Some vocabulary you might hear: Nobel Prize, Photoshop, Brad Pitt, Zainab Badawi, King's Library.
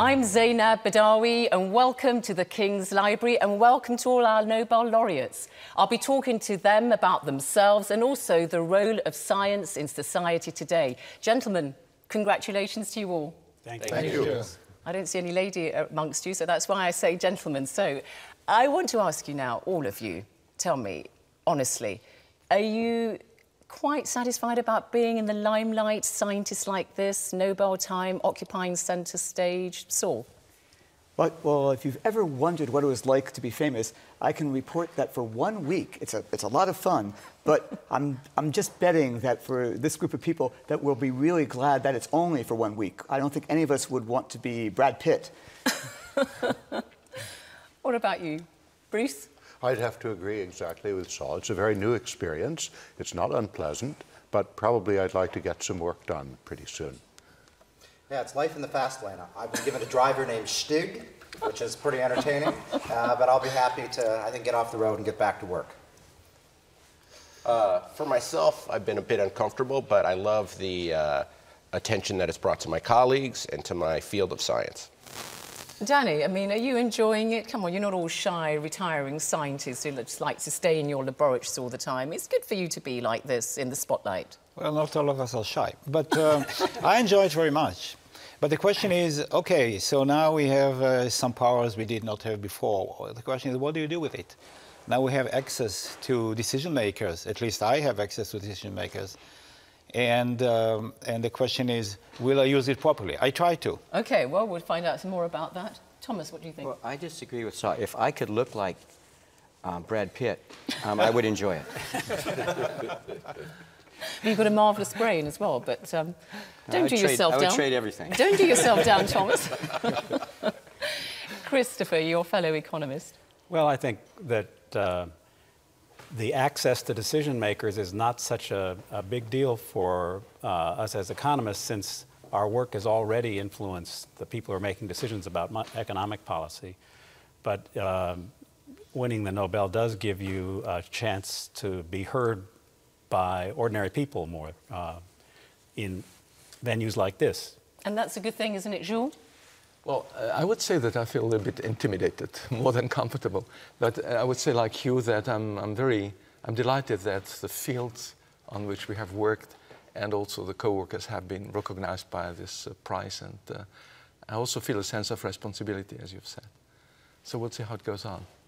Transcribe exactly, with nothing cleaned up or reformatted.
I'm Zainab Badawi and welcome to the King's Library and welcome to all our Nobel laureates. I'll be talking to them about themselves and also the role of science in society today. Gentlemen, congratulations to you all. Thank you. Thank you. I don't see any lady amongst you, so that's why I say gentlemen. So I want to ask you now, all of you, tell me, honestly, are you quite satisfied about being in the limelight, scientists like this, Nobel time, occupying centre stage? Saul? Well, well, if you've ever wondered what it was like to be famous, I can report that for one week, it's a, it's a lot of fun, but I'm, I'm just betting that for this group of people that we'll be really glad that it's only for one week. I don't think any of us would want to be Brad Pitt. What about you, Bruce? I'd have to agree exactly with Saul. It's a very new experience. It's not unpleasant, but probably I'd like to get some work done pretty soon. Yeah, it's life in the fast lane. I've been given a driver named Stig, which is pretty entertaining, uh, but I'll be happy to, I think, get off the road and get back to work. Uh, for myself, I've been a bit uncomfortable, but I love the uh, attention that it's brought to my colleagues and to my field of science. Danny, I mean, are you enjoying it? Come on, you're not all shy, retiring scientists who just like to stay in your laboratories all the time. It's good for you to be like this, in the spotlight. Well, not all of us are shy, but um, I enjoy it very much. But the question is, OK, so now we have uh, some powers we did not have before. The question is, what do you do with it? Now we have access to decision makers. At least I have access to decision makers. And, um, and the question is, will I use it properly? I try to. OK, well, we'll find out some more about that. Thomas, what do you think? Well, I disagree with Saul. If I could look like um, Brad Pitt, um, I would enjoy it. You've got a marvellous brain as well, but um, don't do trade, yourself I down. I would trade everything. Don't do yourself down, Thomas. Christopher, your fellow economist. Well, I think that Uh, the access to decision makers is not such a, a big deal for uh, us as economists, since our work has already influenced the people who are making decisions about economic policy. But uh, winning the Nobel does give you a chance to be heard by ordinary people more uh, in venues like this. And that's a good thing, isn't it, Jules? Well, uh, I would say that I feel a little bit intimidated, more than comfortable. But uh, I would say, like you, that I'm, I'm very, I'm delighted that the fields on which we have worked and also the co-workers have been recognized by this uh, prize. And uh, I also feel a sense of responsibility, as you've said. So we'll see how it goes on.